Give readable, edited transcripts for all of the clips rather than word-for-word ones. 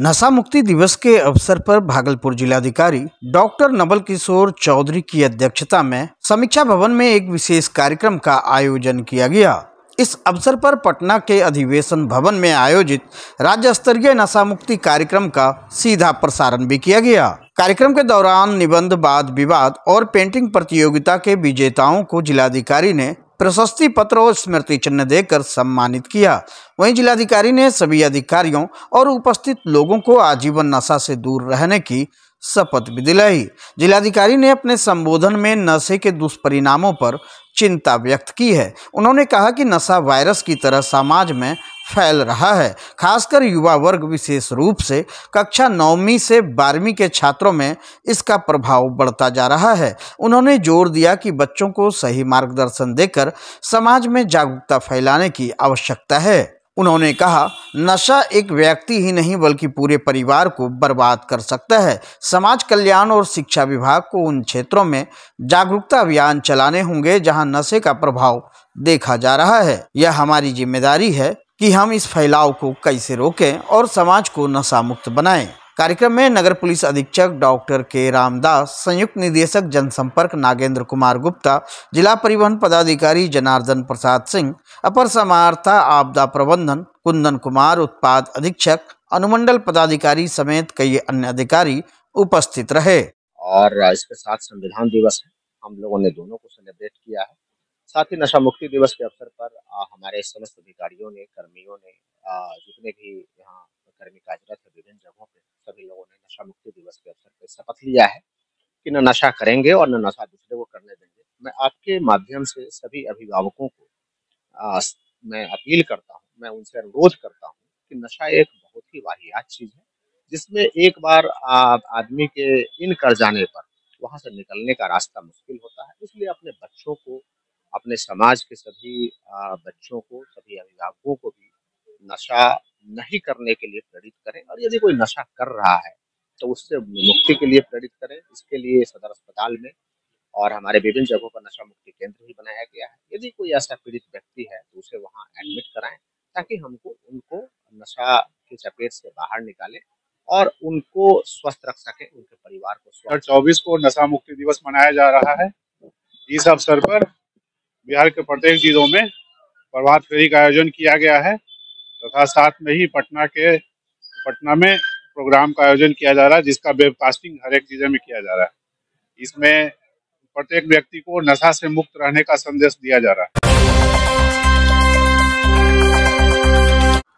नशा मुक्ति दिवस के अवसर पर भागलपुर जिलाधिकारी डॉक्टर नवल किशोर चौधरी की अध्यक्षता में समीक्षा भवन में एक विशेष कार्यक्रम का आयोजन किया गया। इस अवसर पर पटना के अधिवेशन भवन में आयोजित राज्य स्तरीय नशा मुक्ति कार्यक्रम का सीधा प्रसारण भी किया गया। कार्यक्रम के दौरान निबंध, वाद विवाद और पेंटिंग प्रतियोगिता के विजेताओं को जिलाधिकारी ने प्रशस्ति पत्र और स्मृति चिन्ह देकर सम्मानित किया। वहीं जिलाधिकारी ने सभी अधिकारियों और उपस्थित लोगों को आजीवन नशा से दूर रहने की शपथ भी दिलाई। जिलाधिकारी ने अपने संबोधन में नशे के दुष्परिणामों पर चिंता व्यक्त की है। उन्होंने कहा कि नशा वायरस की तरह समाज में फैल रहा है। खासकर युवा वर्ग, विशेष रूप से कक्षा 9वीं से 12वीं के छात्रों में इसका प्रभाव बढ़ता जा रहा है। उन्होंने जोर दिया कि बच्चों को सही मार्गदर्शन देकर समाज में जागरूकता फैलाने की आवश्यकता है। उन्होंने कहा, नशा एक व्यक्ति ही नहीं बल्कि पूरे परिवार को बर्बाद कर सकता है। समाज कल्याण और शिक्षा विभाग को उन क्षेत्रों में जागरूकता अभियान चलाने होंगे जहां नशे का प्रभाव देखा जा रहा है। यह हमारी जिम्मेदारी है कि हम इस फैलाव को कैसे रोकें और समाज को नशा मुक्त बनाएं। कार्यक्रम में नगर पुलिस अधीक्षक डॉक्टर के रामदास, संयुक्त निदेशक जनसंपर्क नागेंद्र कुमार गुप्ता, जिला परिवहन पदाधिकारी जनार्दन प्रसाद सिंह, अपर समाहर्ता आपदा प्रबंधन कुंदन कुमार, उत्पाद अधीक्षक, अनुमंडल पदाधिकारी समेत कई अन्य अधिकारी उपस्थित रहे। और इसके साथ संविधान दिवस है, हम लोगों ने दोनों को सेलिब्रेट किया है। साथ ही नशा मुक्ति दिवस के अवसर पर हमारे समस्त अधिकारियों ने, कर्मियों ने, जितने भी यहाँ कर्मी कार्यरत है विभिन्न जगहों पे, सभी लोगों ने नशा मुक्ति दिवस के अवसर पर शपथ लिया है कि न नशा करेंगे और न नशा दूसरे को करने देंगे। मैं आपके माध्यम से सभी अभिभावकों को मैं अपील करता हूँ, मैं उनसे अनुरोध करता हूँ कि नशा एक बहुत ही वाहियात चीज़ है, जिसमें एक बार आदमी के इन कर जाने पर वहाँ से निकलने का रास्ता मुश्किल होता है। इसलिए अपने बच्चों को, अपने समाज के सभी बच्चों को, सभी अभिभावकों को भी नशा नहीं करने के लिए प्रेरित करें। और यदि कोई नशा कर रहा है तो उससे मुक्ति के लिए प्रेरित करें। इसके लिए सदर अस्पताल में और हमारे विभिन्न जगहों पर नशा मुक्ति केंद्र भी बनाया गया है। यदि कोई ऐसा पीड़ित व्यक्ति है तो उसे वहाँ एडमिट कराएं, ताकि हमको उनको नशा की चपेट से बाहर निकालें और उनको स्वस्थ रख सकें, उनके परिवार को। 2024 को नशा मुक्ति दिवस मनाया जा रहा है। इस अवसर पर बिहार के प्रत्येक जिलों में प्रभात फेरी का आयोजन किया गया है तथा साथ में ही पटना में प्रोग्राम का आयोजन किया जा रहा है, जिसका वेबकास्टिंग हर एक जिले में किया जा रहा है। इसमें प्रत्येक व्यक्ति को नशा से मुक्त रहने का संदेश दिया जा रहा है।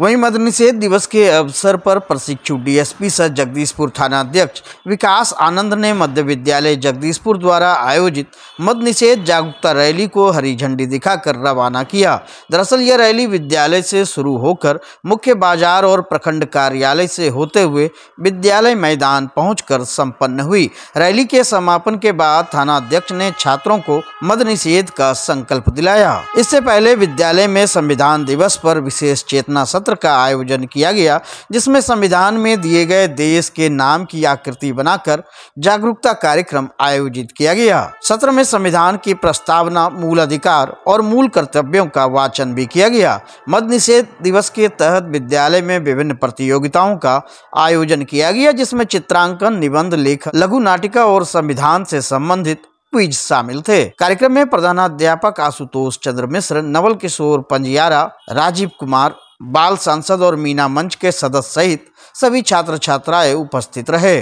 वहीं मद निषेध दिवस के अवसर पर प्रशिक्षु डीएसपी सह जगदीशपुर थाना अध्यक्ष विकास आनंद ने मध्य विद्यालय जगदीशपुर द्वारा आयोजित मद निषेध जागरूकता रैली को हरी झंडी दिखाकर रवाना किया। दरअसल यह रैली विद्यालय से शुरू होकर मुख्य बाजार और प्रखंड कार्यालय से होते हुए विद्यालय मैदान पहुंचकर संपन्न हुई। रैली के समापन के बाद थाना अध्यक्ष ने छात्रों को मद निषेध का संकल्प दिलाया। इससे पहले विद्यालय में संविधान दिवस पर विशेष चेतना सत्र का आयोजन किया गया, जिसमें संविधान में दिए गए देश के नाम की आकृति बनाकर जागरूकता कार्यक्रम आयोजित किया गया। सत्र में संविधान की प्रस्तावना, मूल अधिकार और मूल कर्तव्यों का वाचन भी किया गया। मद निषेध दिवस के तहत विद्यालय में विभिन्न प्रतियोगिताओं का आयोजन किया गया, जिसमें चित्रांकन, निबंध लेखन, लघु नाटिका और संविधान से संबंधित क्विज शामिल थे। कार्यक्रम में प्रधानाध्यापक आशुतोष चंद्र मिश्र, नवल किशोर पंजियारा, राजीव कुमार, बाल सांसद और मीना मंच के सदस्य सहित सभी छात्र छात्राएं उपस्थित रहे।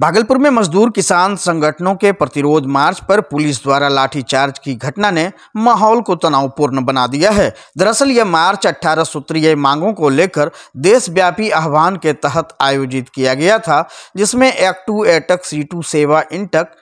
भागलपुर में मजदूर किसान संगठनों के प्रतिरोध मार्च पर पुलिस द्वारा लाठीचार्ज की घटना ने माहौल को तनावपूर्ण बना दिया है। दरअसल यह मार्च 18 सूत्रीय मांगों को लेकर देशव्यापी आह्वान के तहत आयोजित किया गया था, जिसमें एक्ट 2, एटक, C2, सेवा, इंटक,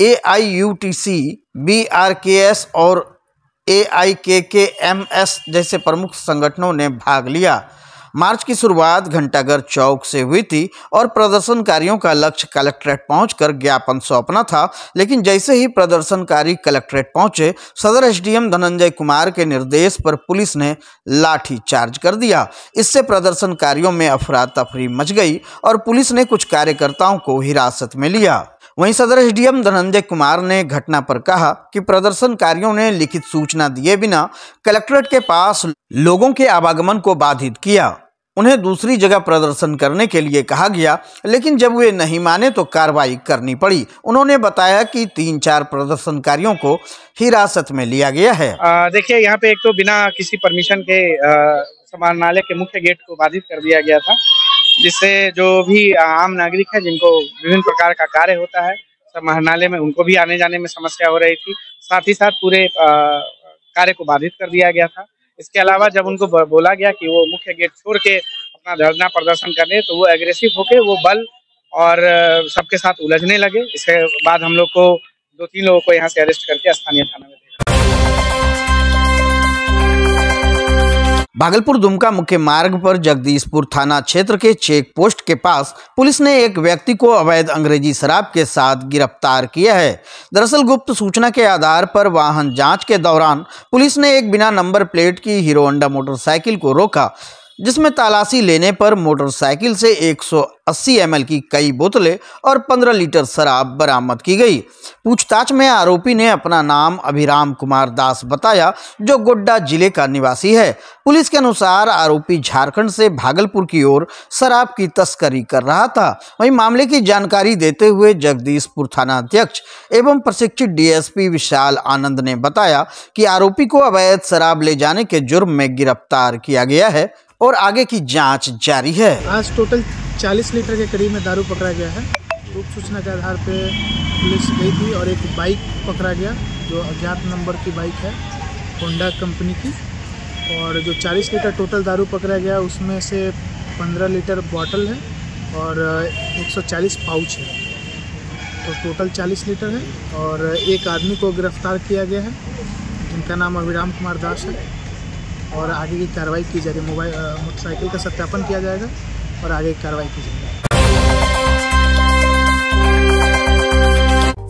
AIUTC, BRKS और AIKKMS जैसे प्रमुख संगठनों ने भाग लिया। मार्च की शुरुआत घंटाघर चौक से हुई थी और प्रदर्शनकारियों का लक्ष्य कलेक्ट्रेट पहुंचकर ज्ञापन सौंपना था। लेकिन जैसे ही प्रदर्शनकारी कलेक्ट्रेट पहुंचे, सदर SDM धनंजय कुमार के निर्देश पर पुलिस ने लाठी चार्ज कर दिया। इससे प्रदर्शनकारियों में अफरा तफरी मच गई और पुलिस ने कुछ कार्यकर्ताओं को हिरासत में लिया। वहीं सदर एसडीएम धनंजय कुमार ने घटना पर कहा कि प्रदर्शनकारियों ने लिखित सूचना दिए बिना कलेक्ट्रेट के पास लोगों के आवागमन को बाधित किया। उन्हें दूसरी जगह प्रदर्शन करने के लिए कहा गया, लेकिन जब वे नहीं माने तो कार्रवाई करनी पड़ी। उन्होंने बताया कि 3-4 प्रदर्शनकारियों को हिरासत में लिया गया है। देखिए, यहाँ पे एक तो बिना किसी परमिशन के समाहरणालय के मुख्य गेट को बाधित कर दिया गया था, जिससे जो भी आम नागरिक है जिनको विभिन्न प्रकार का कार्य होता है समाहरणालय में, उनको भी आने जाने में समस्या हो रही थी। साथ ही साथ पूरे कार्य को बाधित कर दिया गया था। इसके अलावा जब उनको बोला गया कि वो मुख्य गेट छोड़ के अपना धरना प्रदर्शन करें, तो वो एग्रेसिव होके वो बल और सबके साथ उलझने लगे। इसके बाद हम लोग को 2-3 लोगों को यहाँ से अरेस्ट करके स्थानीय थाना में भेजा। भागलपुर दुमका मुख्य मार्ग पर जगदीशपुर थाना क्षेत्र के चेक पोस्ट के पास पुलिस ने एक व्यक्ति को अवैध अंग्रेजी शराब के साथ गिरफ्तार किया है। दरअसल गुप्त सूचना के आधार पर वाहन जांच के दौरान पुलिस ने एक बिना नंबर प्लेट की हीरो होंडा मोटरसाइकिल को रोका, जिसमें तलाशी लेने पर मोटरसाइकिल से 180 ml की कई बोतलें और 15 लीटर शराब बरामद की गई। पूछताछ में आरोपी ने अपना नाम अभिराम कुमार दास बताया, जो गोड्डा जिले का निवासी है। पुलिस के अनुसार आरोपी झारखंड से भागलपुर की ओर शराब की तस्करी कर रहा था। वहीं मामले की जानकारी देते हुए जगदीशपुर थाना अध्यक्ष एवं प्रशिक्षित DSP विशाल आनंद ने बताया कि आरोपी को अवैध शराब ले जाने के जुर्म में गिरफ्तार किया गया है और आगे की जांच जारी है। आज टोटल 40 लीटर के करीब में दारू पकड़ा गया है। गुप्त सूचना के आधार पे पुलिस गई थी और एक बाइक पकड़ा गया, जो अज्ञात नंबर की बाइक है, होंडा कंपनी की। और जो 40 लीटर टोटल दारू पकड़ा गया, उसमें से 15 लीटर बॉटल है और 140 पाउच है, तो टोटल 40 लीटर है। और एक आदमी को गिरफ्तार किया गया है, जिनका नाम अभिराम कुमार दास है, और आगे की कार्रवाई की जा रही है। मोटरसाइकिल का सत्यापन किया जाएगा और आगे की कार्रवाई की जाएगी।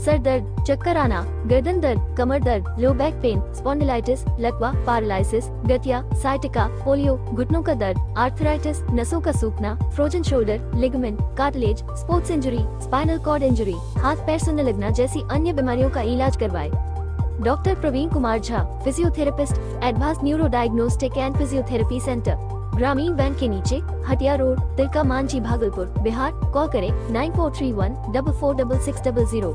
सर दर्द, चक्कर आना, गर्दन दर्द, कमर दर्द, लो बैक पेन, स्पॉन्डिलाइटिस, लकवा, पैरालिसिस, गठिया, साइटिका, पोलियो, घुटनों का दर्द, आर्थराइटिस, नसों का सूखना, frozen shoulder, ligament, cartilage, sports injury, spinal cord injury, हाथ पैर सुन्न लगना जैसी अन्य बीमारियों का इलाज करवाए। Doctor Praveen Kumar Jha, physiotherapist, advance neuro diagnostic and physiotherapy centre, ग्रामीण बैंक के नीचे, हटिया रोड, तिलका मांझी, भागलपुर, बिहार। कॉल करें 9431446600।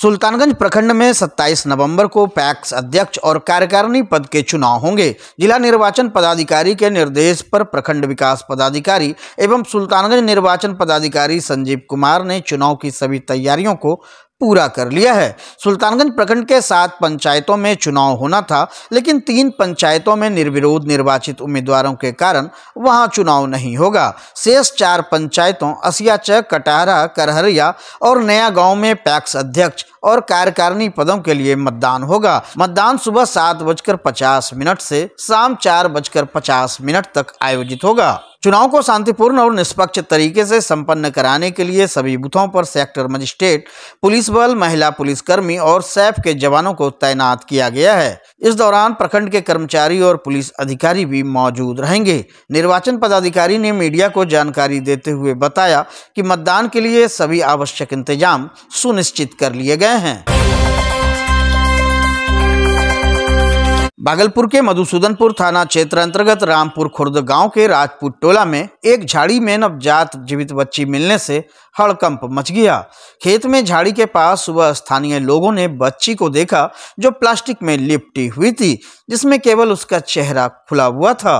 सुल्तानगंज प्रखंड में 27 नवंबर को पैक्स अध्यक्ष और कार्यकारिणी पद के चुनाव होंगे। जिला निर्वाचन पदाधिकारी के निर्देश पर प्रखंड विकास पदाधिकारी एवं सुल्तानगंज निर्वाचन पदाधिकारी संजीव कुमार ने चुनाव की सभी तैयारियों को पूरा कर लिया है। सुल्तानगंज प्रखंड के 7 पंचायतों में चुनाव होना था, लेकिन 3 पंचायतों में निर्विरोध निर्वाचित उम्मीदवारों के कारण वहां चुनाव नहीं होगा। शेष 4 पंचायतों असियाचक, कटारा, करहरिया और नया गांव में पैक्स अध्यक्ष और कार्यकारिणी पदों के लिए मतदान होगा। मतदान सुबह 7:50 से शाम 4:50 तक आयोजित होगा। चुनाव को शांतिपूर्ण और निष्पक्ष तरीके से संपन्न कराने के लिए सभी बूथों पर सेक्टर मजिस्ट्रेट, पुलिस बल, महिला पुलिसकर्मी और सैफ के जवानों को तैनात किया गया है। इस दौरान प्रखंड के कर्मचारी और पुलिस अधिकारी भी मौजूद रहेंगे। निर्वाचन पदाधिकारी ने मीडिया को जानकारी देते हुए बताया कि मतदान के लिए सभी आवश्यक इंतजाम सुनिश्चित कर लिए गए हैं। भागलपुर के मधुसूदनपुर थाना क्षेत्र अंतर्गत रामपुर खुर्द गांव के राजपूत टोला में एक झाड़ी में नवजात जीवित बच्ची मिलने से हड़कंप मच गया। खेत में झाड़ी के पास सुबह स्थानीय लोगों ने बच्ची को देखा, जो प्लास्टिक में लिपटी हुई थी, जिसमें केवल उसका चेहरा खुला हुआ था।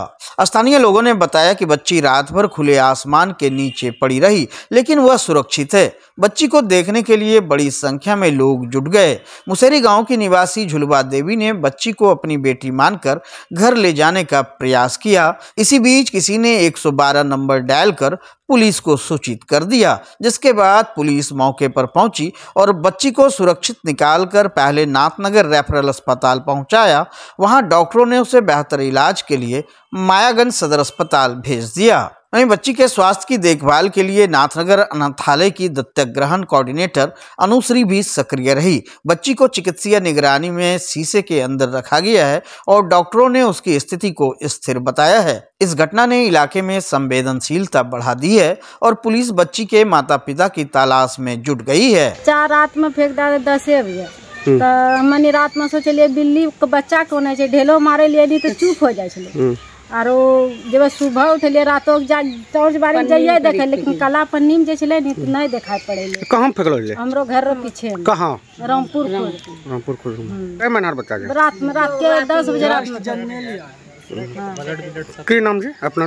स्थानीय लोगों ने बताया कि बच्ची रात भर खुले आसमान के नीचे पड़ी रही, लेकिन वह सुरक्षित है। बच्ची को देखने के लिए बड़ी संख्या में लोग जुट गए। मुसेरी गांव की निवासी झुलवा देवी ने बच्ची को अपनी बेटी मानकर घर ले जाने का प्रयास किया। इसी बीच किसी ने 112 नंबर डायल कर पुलिस को सूचित कर दिया, जिसके बाद पुलिस मौके पर पहुंची और बच्ची को सुरक्षित निकालकर पहले नाथनगर रेफरल अस्पताल पहुंचाया। वहां डॉक्टरों ने उसे बेहतर इलाज के लिए मायागंज सदर अस्पताल भेज दिया। वहीं बच्ची के स्वास्थ्य की देखभाल के लिए नाथनगर अनाथालय की दत्तक ग्रहण कोऑर्डिनेटर अनुसरी भी सक्रिय रही। बच्ची को चिकित्सीय निगरानी में शीशे के अंदर रखा गया है और डॉक्टरों ने उसकी स्थिति को स्थिर बताया है। इस घटना ने इलाके में संवेदनशीलता बढ़ा दी है और पुलिस बच्ची के माता पिता की तलाश में जुट गई है। चार रात में फेंक दसे मैंने रात में सोचलिए बिल्ली के बच्चा कौन है ढेलो मारे लिए तो चुप हो जाए और जब सुबह उठलिए रातों टॉर्च बारी जाइए देखे लेकिन काला पन्नी में नहीं दिखाई पड़े। कहाँ फेंकलो? हमरो घर रो पीछे कहाँ रामपुर खुर्द रात के 10 बजे रात में। नाम जी अपना?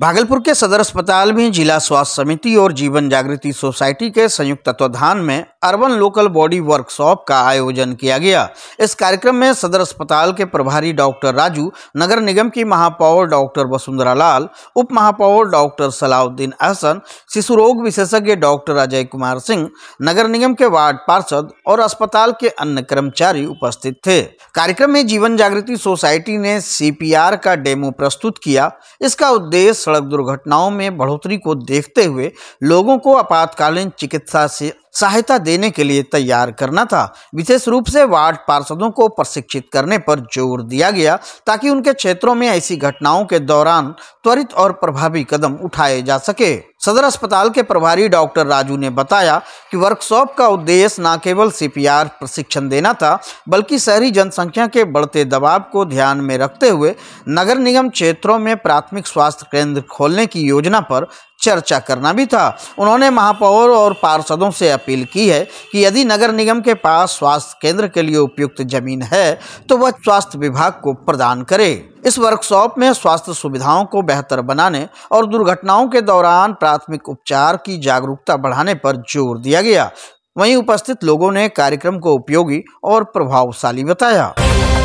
भागलपुर के सदर अस्पताल में जिला स्वास्थ्य समिति और जीवन जागृति सोसाइटी के संयुक्त तत्वाधान में अर्बन लोकल बॉडी वर्कशॉप का आयोजन किया गया। इस कार्यक्रम में सदर अस्पताल के प्रभारी डॉक्टर राजू, नगर निगम की महापौर डॉक्टर वसुंधरा लाल, उप महापौर डॉक्टर सलाउद्दीन अहसन, शिशु रोग विशेषज्ञ डॉक्टर अजय कुमार सिंह, नगर निगम के वार्ड पार्षद और अस्पताल के अन्य कर्मचारी उपस्थित थे। कार्यक्रम में जीवन जागृति सोसाइटी ने CPR का डेमो प्रस्तुत किया। इसका उद्देश्य सड़क दुर्घटनाओं में बढ़ोतरी को देखते हुए लोगों को आपातकालीन चिकित्सा से सहायता देने के लिए तैयार करना था। विशेष रूप से वार्ड पार्षदों को प्रशिक्षित करने पर जोर दिया गया ताकि उनके क्षेत्रों में ऐसी घटनाओं के दौरान त्वरित और प्रभावी कदम उठाए जा सके। सदर अस्पताल के प्रभारी डॉक्टर राजू ने बताया कि वर्कशॉप का उद्देश्य न केवल CPR प्रशिक्षण देना था बल्कि शहरी जनसंख्या के बढ़ते दबाव को ध्यान में रखते हुए नगर निगम क्षेत्रों में प्राथमिक स्वास्थ्य केंद्र खोलने की योजना पर चर्चा करना भी था। उन्होंने महापौर और पार्षदों से अपील की है कि यदि नगर निगम के पास स्वास्थ्य केंद्र के लिए उपयुक्त जमीन है तो वह स्वास्थ्य विभाग को प्रदान करे। इस वर्कशॉप में स्वास्थ्य सुविधाओं को बेहतर बनाने और दुर्घटनाओं के दौरान प्राथमिक उपचार की जागरूकता बढ़ाने पर जोर दिया गया। वहीं उपस्थित लोगों ने कार्यक्रम को उपयोगी और प्रभावशाली बताया।